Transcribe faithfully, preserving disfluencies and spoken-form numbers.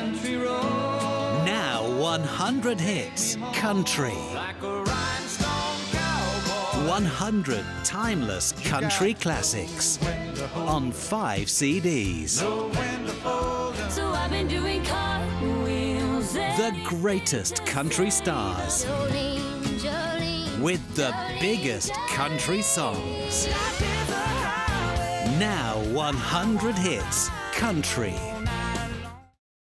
Country road. Now one hundred hits. Country. Like a rhinestone cowboy. one hundred timeless country classics on five C Ds. No wind to fold. So I've been doing cartwheels. The greatest country stars. Jolene, Jolene, with the Jolene, biggest Jolene, country songs. Now one hundred hits. Country.